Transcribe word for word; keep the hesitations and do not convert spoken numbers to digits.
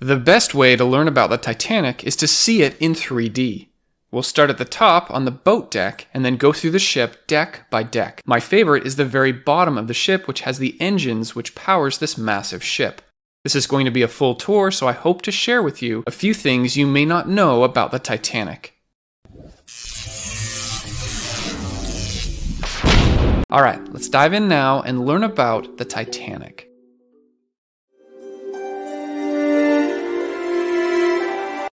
The best way to learn about the Titanic is to see it in three D. We'll start at the top on the boat deck and then go through the ship deck by deck. My favorite is the very bottom of the ship, which has the engines which powers this massive ship. This is going to be a full tour, so I hope to share with you a few things you may not know about the Titanic. Alright, let's dive in now and learn about the Titanic.